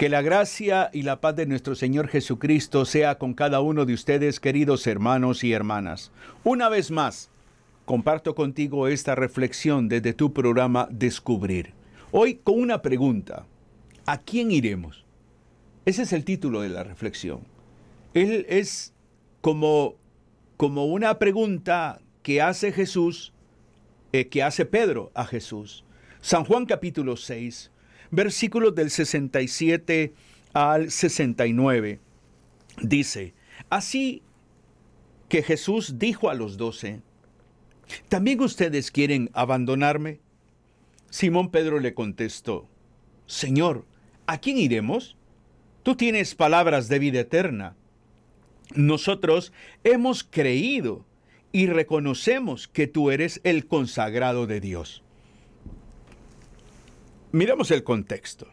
Que la gracia y la paz de nuestro Señor Jesucristo sea con cada uno de ustedes, queridos hermanos y hermanas. Una vez más, comparto contigo esta reflexión desde tu programa Descubrir. Hoy con una pregunta. ¿A quién iremos? Ese es el título de la reflexión. Él es como una pregunta que hace Jesús, que hace Pedro a Jesús. San Juan capítulo 6. Versículos del 67 al 69, dice, así que Jesús dijo a los 12, ¿también ustedes quieren abandonarme? Simón Pedro le contestó, Señor, ¿a quién iremos? Tú tienes palabras de vida eterna. Nosotros hemos creído y reconocemos que tú eres el consagrado de Dios. Miramos el contexto.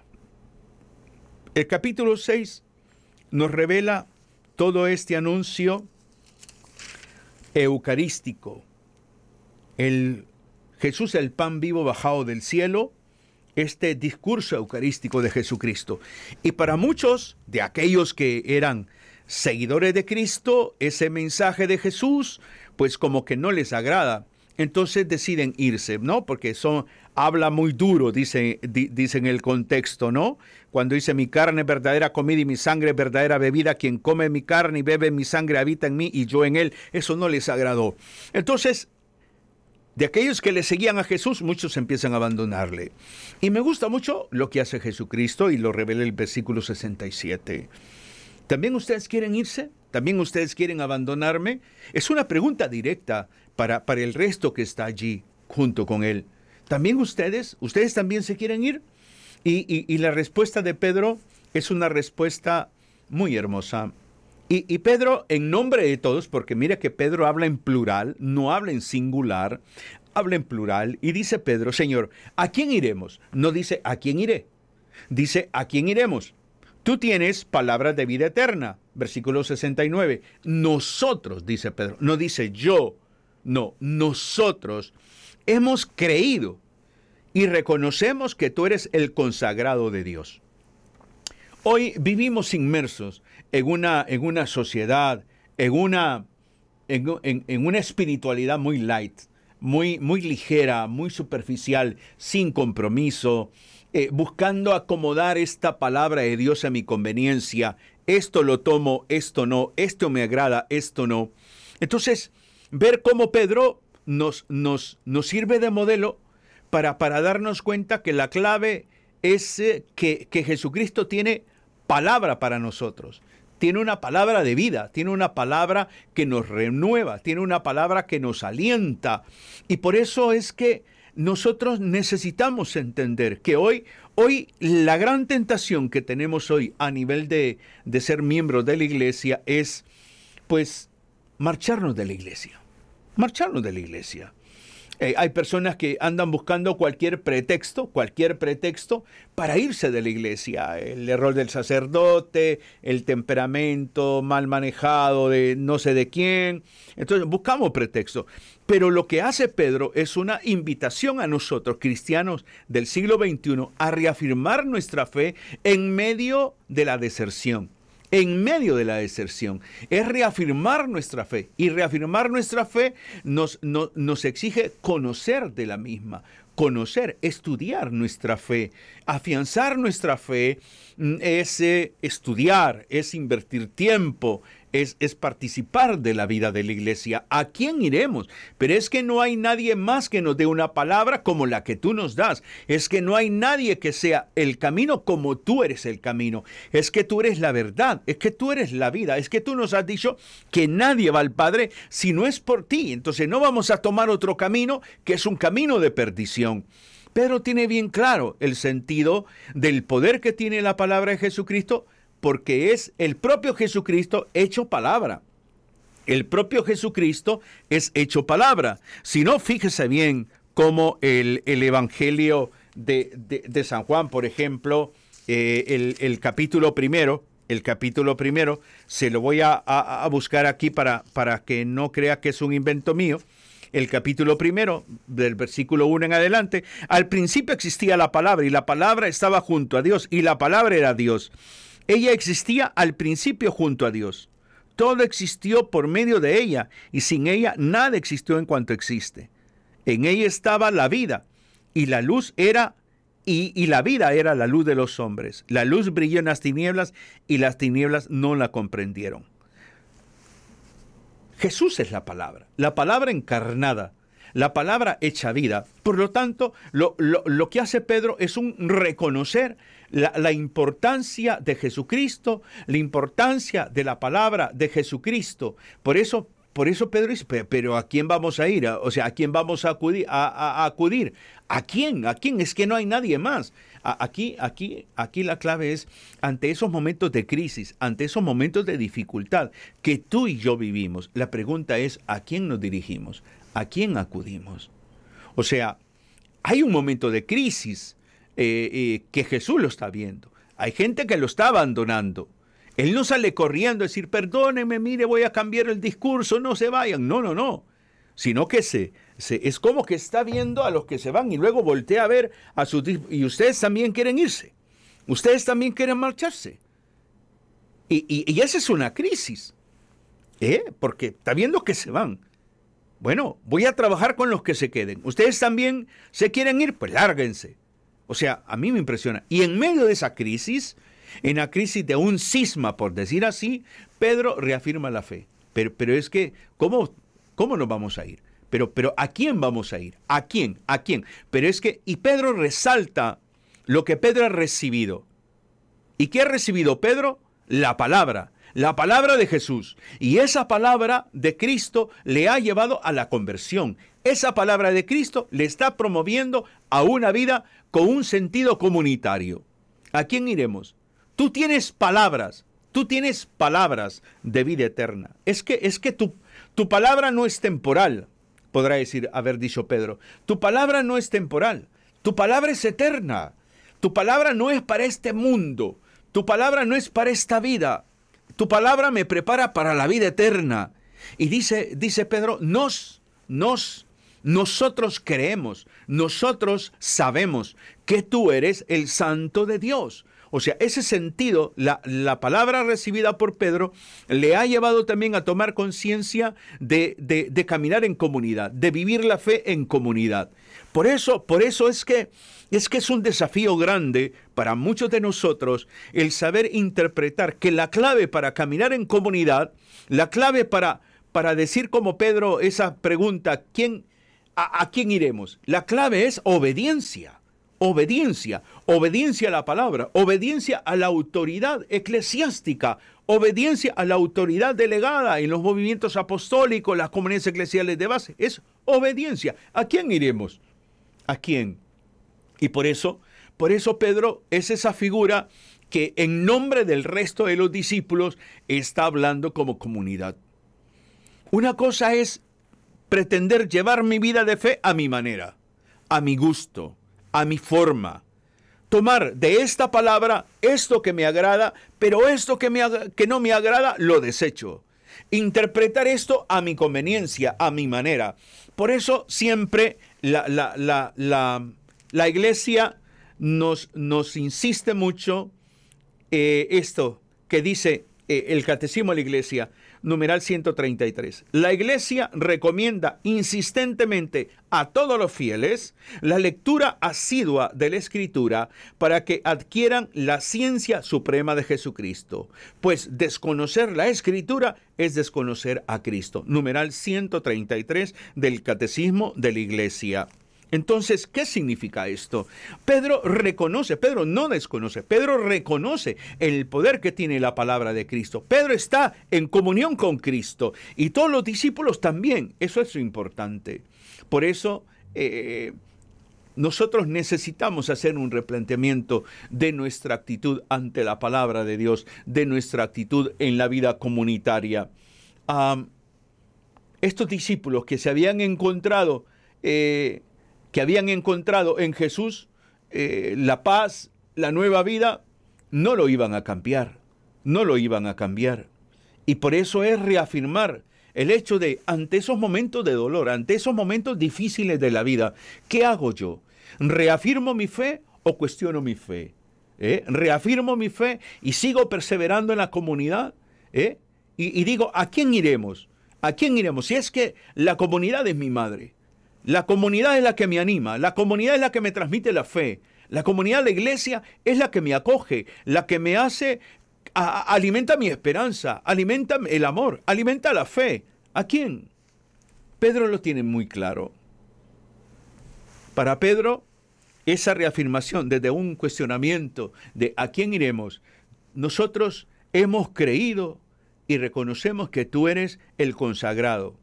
El capítulo 6 nos revela todo este anuncio eucarístico. Jesús, el pan vivo bajado del cielo, este discurso eucarístico de Jesucristo. Y para muchos de aquellos que eran seguidores de Cristo, ese mensaje de Jesús, pues como que no les agrada. Entonces deciden irse, ¿no? Porque habla muy duro, dice en el contexto, ¿no? Cuando dice, mi carne es verdadera comida y mi sangre es verdadera bebida. Quien come mi carne y bebe mi sangre habita en mí y yo en él. Eso no les agradó. Entonces, de aquellos que le seguían a Jesús, muchos empiezan a abandonarle. Y me gusta mucho lo que hace Jesucristo y lo revela el versículo 67. ¿También ustedes quieren irse? ¿También ustedes quieren abandonarme? Es una pregunta directa para el resto que está allí junto con él. ¿También ustedes también se quieren ir? Y la respuesta de Pedro es una respuesta muy hermosa. Y Pedro, en nombre de todos, porque mira que Pedro habla en plural, no habla en singular, habla en plural. Y dice Pedro, Señor, ¿a quién iremos? No dice, ¿a quién iré? Dice, ¿a quién iremos? Tú tienes palabras de vida eterna. Versículo 69. Nosotros, dice Pedro, no dice yo, no, nosotros hemos creído y reconocemos que tú eres el consagrado de Dios. Hoy vivimos inmersos en una sociedad, en una espiritualidad muy light, muy ligera, muy superficial, sin compromiso, buscando acomodar esta palabra de Dios a mi conveniencia. Esto lo tomo, esto no, esto me agrada, esto no. Entonces, ver cómo Pedro nos sirve de modelo para darnos cuenta que la clave es que Jesucristo tiene palabra para nosotros. Tiene una palabra de vida, tiene una palabra que nos renueva, tiene una palabra que nos alienta. Y por eso es que nosotros necesitamos entender que hoy la gran tentación que tenemos hoy a nivel de ser miembros de la iglesia es, pues, marcharnos de la iglesia. Marcharnos de la iglesia. Hay personas que andan buscando cualquier pretexto para irse de la iglesia. El error del sacerdote, el temperamento mal manejado de no sé de quién. Entonces buscamos pretexto. Pero lo que hace Pedro es una invitación a nosotros, cristianos del siglo XXI, a reafirmar nuestra fe en medio de la deserción. En medio de la deserción, es reafirmar nuestra fe. Y reafirmar nuestra fe nos exige conocer de la misma, conocer, estudiar nuestra fe. Afianzar nuestra fe es estudiar, es invertir tiempo, es participar de la vida de la iglesia. ¿A quién iremos? Pero es que no hay nadie más que nos dé una palabra como la que tú nos das. Es que no hay nadie que sea el camino como tú eres el camino. Es que tú eres la verdad, es que tú eres la vida. Es que tú nos has dicho que nadie va al Padre si no es por ti. Entonces no vamos a tomar otro camino que es un camino de perdición. Pedro tiene bien claro el sentido del poder que tiene la palabra de Jesucristo, porque es el propio Jesucristo hecho palabra. El propio Jesucristo es hecho palabra. Si no, fíjese bien cómo el Evangelio de San Juan, por ejemplo, el capítulo primero, se lo voy a buscar aquí para que no crea que es un invento mío. el capítulo 1, del versículo 1 en adelante. Al principio existía la palabra, y la palabra estaba junto a Dios, y la palabra era Dios. Ella existía al principio junto a Dios. Todo existió por medio de ella, y sin ella nada existió en cuanto existe. En ella estaba la vida, y la luz era la vida era la luz de los hombres. La luz brilló en las tinieblas, y las tinieblas no la comprendieron. Jesús es la palabra encarnada, la palabra hecha vida. Por lo tanto, lo que hace Pedro es un reconocer la importancia de Jesucristo, la importancia de la palabra de Jesucristo. Por eso Pedro dice, pero ¿a quién vamos a ir? O sea, ¿a quién vamos a acudir? ¿A quién? ¿A quién? Es que no hay nadie más. Aquí la clave es, ante esos momentos de crisis, ante esos momentos de dificultad que tú y yo vivimos, la pregunta es, ¿a quién nos dirigimos? ¿A quién acudimos? O sea, hay un momento de crisis que Jesús lo está viendo. Hay gente que lo está abandonando. Él no sale corriendo a decir, perdónenme, mire, voy a cambiar el discurso, no se vayan. No, no, no. Sino que es como que está viendo a los que se van y luego voltea a ver a sus discípulos. Y ustedes también quieren irse. Ustedes también quieren marcharse. Y esa es una crisis. Porque está viendo que se van. Bueno, voy a trabajar con los que se queden. ¿Ustedes también se quieren ir? Pues lárguense. O sea, a mí me impresiona. Y en medio de esa crisis, en la crisis de un cisma, por decir así, Pedro reafirma la fe. Pero es que, ¿cómo nos vamos a ir? Pero ¿a quién vamos a ir? ¿A quién? ¿A quién? Pero es que, y Pedro resalta lo que Pedro ha recibido. ¿Y qué ha recibido Pedro? La palabra de Jesús. Y esa palabra de Cristo le ha llevado a la conversión. Esa palabra de Cristo le está promoviendo a una vida con un sentido comunitario. ¿A quién iremos? Tú tienes palabras de vida eterna. Es que tu palabra no es temporal, podrá decir, haber dicho Pedro. Tu palabra no es temporal, tu palabra es eterna. Tu palabra no es para este mundo, tu palabra no es para esta vida. Tu palabra me prepara para la vida eterna. Y dice Pedro, nosotros creemos, nosotros sabemos que tú eres el Santo de Dios. O sea, ese sentido, la palabra recibida por Pedro, le ha llevado también a tomar conciencia de caminar en comunidad, de vivir la fe en comunidad. Por eso es que es un desafío grande para muchos de nosotros el saber interpretar que la clave para caminar en comunidad, la clave para decir como Pedro esa pregunta, ¿a quién iremos? La clave es obediencia. Obediencia a la palabra, obediencia a la autoridad eclesiástica, obediencia a la autoridad delegada en los movimientos apostólicos, las comunidades eclesiales de base. Es obediencia. ¿A quién iremos? ¿A quién? Y por eso Pedro es esa figura que en nombre del resto de los discípulos está hablando como comunidad. Una cosa es pretender llevar mi vida de fe a mi manera, a mi gusto, a mi forma. Tomar de esta palabra esto que me agrada, pero esto que no me agrada lo desecho. Interpretar esto a mi conveniencia, a mi manera. Por eso siempre la iglesia nos insiste mucho esto que dice el Catecismo de la Iglesia, numeral 133. La Iglesia recomienda insistentemente a todos los fieles la lectura asidua de la Escritura para que adquieran la ciencia suprema de Jesucristo, pues desconocer la Escritura es desconocer a Cristo. Numeral 133 del Catecismo de la Iglesia. Entonces, ¿qué significa esto? Pedro reconoce, Pedro no desconoce, Pedro reconoce el poder que tiene la palabra de Cristo. Pedro está en comunión con Cristo y todos los discípulos también. Eso es importante. Por eso, nosotros necesitamos hacer un replanteamiento de nuestra actitud ante la palabra de Dios, de nuestra actitud en la vida comunitaria. Estos discípulos que se habían encontrado en Jesús la paz, la nueva vida, no lo iban a cambiar, no lo iban a cambiar. Y por eso es reafirmar el hecho de, ante esos momentos de dolor, ante esos momentos difíciles de la vida, ¿qué hago yo? ¿Reafirmo mi fe o cuestiono mi fe? ¿Reafirmo mi fe y sigo perseverando en la comunidad? Y digo, ¿a quién iremos? ¿A quién iremos? Si es que la comunidad es mi madre. La comunidad es la que me anima. La comunidad es la que me transmite la fe. La comunidad de la iglesia es la que me acoge, la que me hace, alimenta mi esperanza, alimenta el amor, alimenta la fe. ¿A quién? Pedro lo tiene muy claro. Para Pedro, esa reafirmación desde un cuestionamiento de ¿a quién iremos? Nosotros hemos creído y reconocemos que tú eres el consagrado.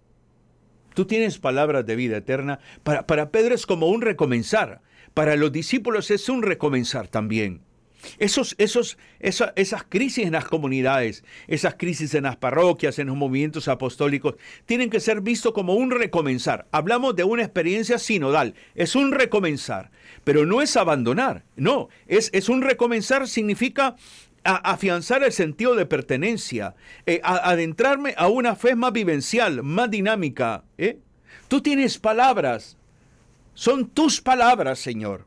Tú tienes palabras de vida eterna. Para Pedro es como un recomenzar. Para los discípulos es un recomenzar también. Esas crisis en las comunidades, esas crisis en las parroquias, en los movimientos apostólicos, tienen que ser vistos como un recomenzar. Hablamos de una experiencia sinodal, es un recomenzar, pero no es abandonar, no, es un recomenzar, significa afianzar el sentido de pertenencia, adentrarme a una fe más vivencial, más dinámica. Tú tienes palabras, son tus palabras, Señor.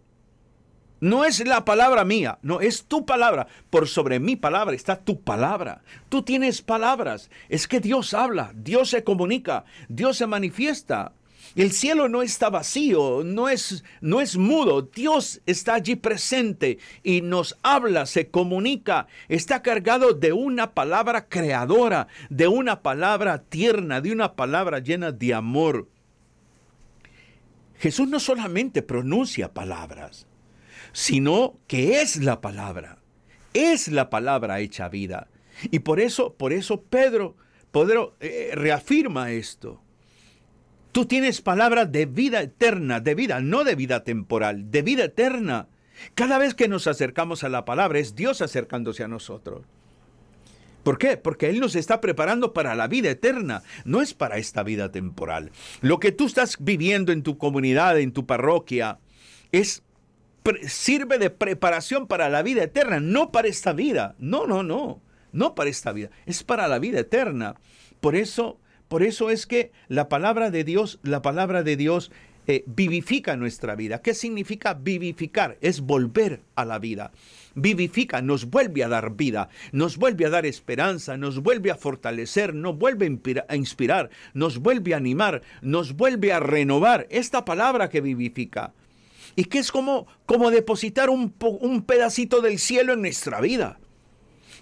No es la palabra mía, no, es tu palabra. Por sobre mi palabra está tu palabra. Tú tienes palabras. Es que Dios habla, Dios se comunica, Dios se manifiesta. El cielo no está vacío, no es mudo. Dios está allí presente y nos habla, se comunica. Está cargado de una palabra creadora, de una palabra tierna, de una palabra llena de amor. Jesús no solamente pronuncia palabras, sino que es la palabra hecha vida. Y por eso Pedro reafirma esto. Tú tienes palabras de vida eterna, de vida, no de vida temporal, de vida eterna. Cada vez que nos acercamos a la palabra, es Dios acercándose a nosotros. ¿Por qué? Porque Él nos está preparando para la vida eterna, no es para esta vida temporal. Lo que tú estás viviendo en tu comunidad, en tu parroquia, sirve de preparación para la vida eterna, no para esta vida. No para esta vida, es para la vida eterna. Por eso es que la palabra de Dios vivifica nuestra vida. ¿Qué significa vivificar? Es volver a la vida. Vivifica, nos vuelve a dar vida, nos vuelve a dar esperanza, nos vuelve a fortalecer, nos vuelve a inspirar, nos vuelve a animar, nos vuelve a renovar. Esta palabra que vivifica. Y que es como depositar un pedacito del cielo en nuestra vida.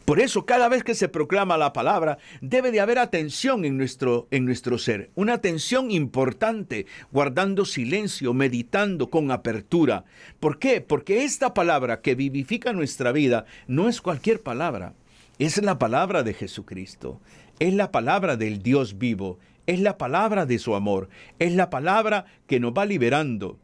Por eso, cada vez que se proclama la palabra, debe de haber atención en nuestro ser. Una atención importante, guardando silencio, meditando con apertura. ¿Por qué? Porque esta palabra que vivifica nuestra vida no es cualquier palabra. Es la palabra de Jesucristo. Es la palabra del Dios vivo. Es la palabra de su amor. Es la palabra que nos va liberando.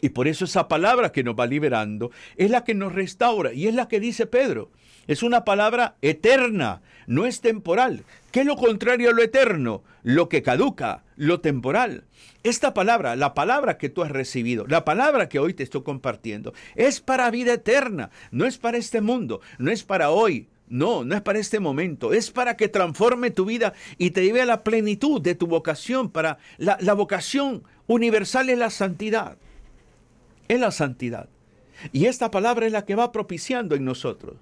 Y por eso esa palabra que nos va liberando es la que nos restaura y es la que dice Pedro. Es una palabra eterna, no es temporal. ¿Qué es lo contrario a lo eterno? Lo que caduca, lo temporal. Esta palabra, la palabra que tú has recibido, la palabra que hoy te estoy compartiendo, es para vida eterna, no es para este mundo, no es para hoy. No es para este momento, es para que transforme tu vida y te lleve a la plenitud de tu vocación. Para la vocación universal es la santidad. Es la santidad. Y esta palabra es la que va propiciando en nosotros.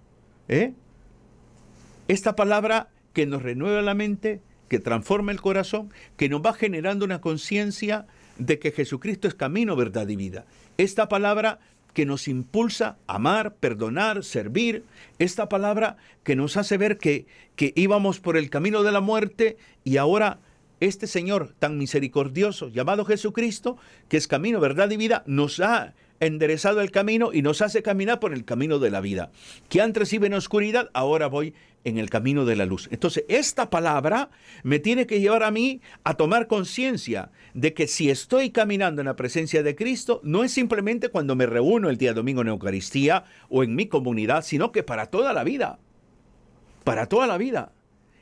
Esta palabra que nos renueva la mente, que transforma el corazón, que nos va generando una conciencia de que Jesucristo es camino, verdad y vida. Esta palabra que nos impulsa a amar, perdonar, servir. Esta palabra que nos hace ver que íbamos por el camino de la muerte y ahora este Señor tan misericordioso, llamado Jesucristo, que es camino, verdad y vida, nos ha enderezado el camino y nos hace caminar por el camino de la vida. Que antes iba en oscuridad, ahora voy en el camino de la luz. Entonces, esta palabra me tiene que llevar a mí a tomar conciencia de que si estoy caminando en la presencia de Cristo, no es simplemente cuando me reúno el día domingo en Eucaristía o en mi comunidad, sino que para toda la vida. Para toda la vida.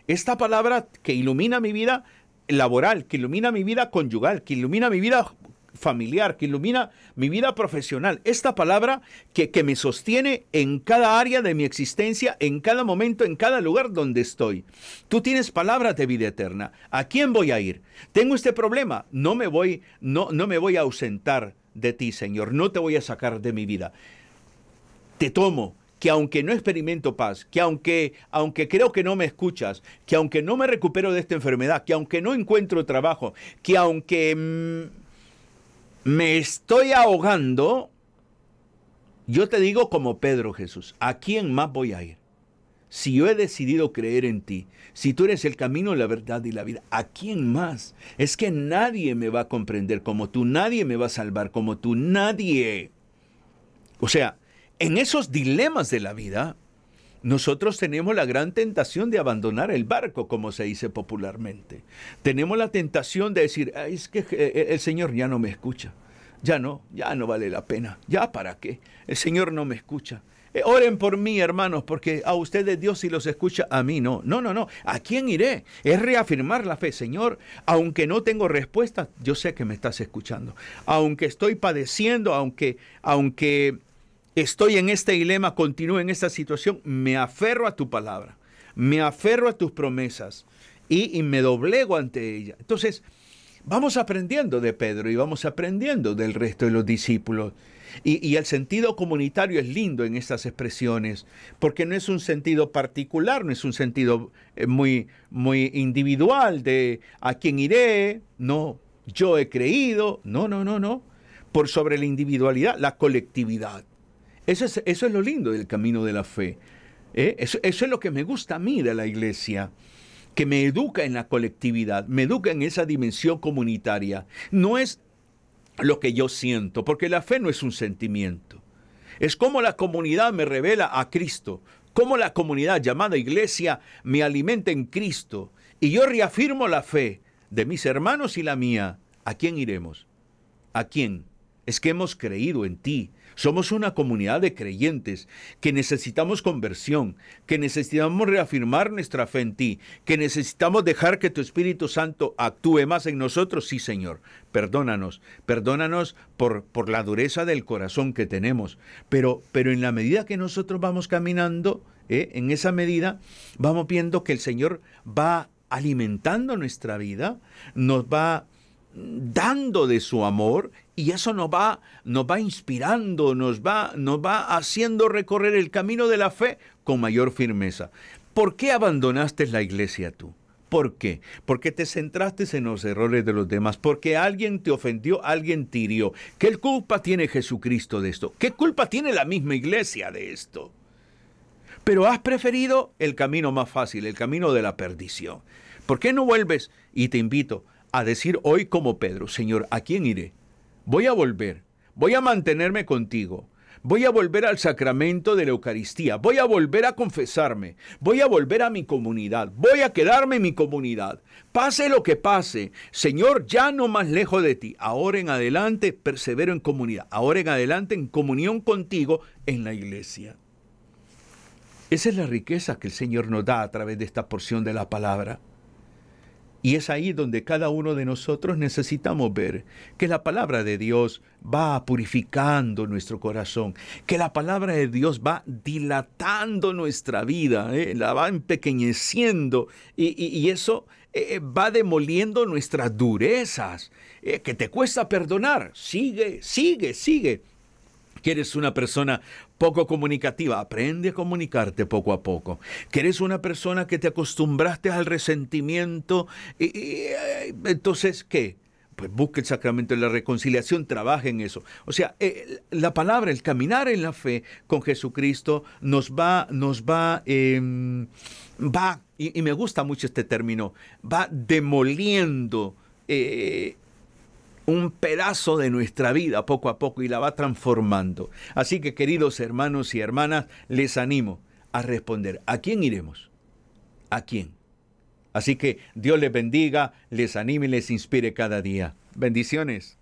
Esta palabra que ilumina mi vida laboral, que ilumina mi vida conyugal, que ilumina mi vida familiar, que ilumina mi vida profesional. Esta palabra que me sostiene en cada área de mi existencia, en cada momento, en cada lugar donde estoy. Tú tienes palabras de vida eterna. ¿A quién voy a ir? Tengo este problema. No me voy a ausentar de ti, Señor. No te voy a sacar de mi vida. Te tomo. Que aunque no experimento paz, que aunque creo que no me escuchas, que aunque no me recupero de esta enfermedad, que aunque no encuentro trabajo, que aunque me estoy ahogando, yo te digo como Pedro Jesús, ¿a quién más voy a ir? Si yo he decidido creer en ti, si tú eres el camino, la verdad y la vida, ¿a quién más? Es que nadie me va a comprender como tú, nadie me va a salvar como tú, nadie. O sea, en esos dilemas de la vida, nosotros tenemos la gran tentación de abandonar el barco, como se dice popularmente. Tenemos la tentación de decir, es que el Señor ya no me escucha, ya no vale la pena, ya para qué, el Señor no me escucha. Oren por mí, hermanos, porque a ustedes Dios sí los escucha, a mí no. No. ¿A quién iré? Es reafirmar la fe. Señor, aunque no tengo respuesta, yo sé que me estás escuchando. Aunque estoy padeciendo, aunque estoy en este dilema, continúo en esta situación, me aferro a tu palabra, me aferro a tus promesas y me doblego ante ella. Entonces, vamos aprendiendo de Pedro y vamos aprendiendo del resto de los discípulos. Y el sentido comunitario es lindo en estas expresiones, porque no es un sentido particular, no es un sentido muy individual de a quién iré, no, yo he creído, no. Por sobre la individualidad, la colectividad. Eso es lo lindo del camino de la fe. Eso es lo que me gusta a mí de la Iglesia, que me educa en la colectividad, me educa en esa dimensión comunitaria. No es lo que yo siento, porque la fe no es un sentimiento. Es como la comunidad me revela a Cristo, como la comunidad llamada Iglesia me alimenta en Cristo. Y yo reafirmo la fe de mis hermanos y la mía. ¿A quién iremos? ¿A quién? Es que hemos creído en ti. Somos una comunidad de creyentes que necesitamos conversión, que necesitamos reafirmar nuestra fe en ti, que necesitamos dejar que tu Espíritu Santo actúe más en nosotros. Sí, Señor, perdónanos por la dureza del corazón que tenemos. Pero en la medida que nosotros vamos caminando, en esa medida vamos viendo que el Señor va alimentando nuestra vida, nos va dando de su amor, y eso nos va inspirando, nos va haciendo recorrer el camino de la fe con mayor firmeza. ¿Por qué abandonaste la Iglesia tú? ¿Por qué? Porque te centraste en los errores de los demás, porque alguien te ofendió, alguien te hirió. ¿Qué culpa tiene Jesucristo de esto? ¿Qué culpa tiene la misma Iglesia de esto? Pero has preferido el camino más fácil, el camino de la perdición. ¿Por qué no vuelves? Y te invito a decir hoy como Pedro, Señor, ¿a quién iré? Voy a volver, voy a mantenerme contigo, voy a volver al sacramento de la Eucaristía, voy a volver a confesarme, voy a volver a mi comunidad, voy a quedarme en mi comunidad. Pase lo que pase, Señor, ya no más lejos de ti. Ahora en adelante persevero en comunidad, ahora en adelante en comunión contigo en la Iglesia. Esa es la riqueza que el Señor nos da a través de esta porción de la palabra. Y es ahí donde cada uno de nosotros necesitamos ver que la palabra de Dios va purificando nuestro corazón, que la palabra de Dios va dilatando nuestra vida, la va empequeñeciendo y eso va demoliendo nuestras durezas, que te cuesta perdonar. Sigue. Que eres una persona poco comunicativa, aprende a comunicarte poco a poco. Que eres una persona que te acostumbraste al resentimiento, entonces, ¿qué? Pues busca el sacramento de la reconciliación, trabaja en eso. O sea, la palabra, el caminar en la fe con Jesucristo nos va y me gusta mucho este término, va demoliendo un pedazo de nuestra vida poco a poco y la va transformando. Así que, queridos hermanos y hermanas, les animo a responder, ¿a quién iremos? ¿A quién? Así que Dios les bendiga, les anime y les inspire cada día. Bendiciones.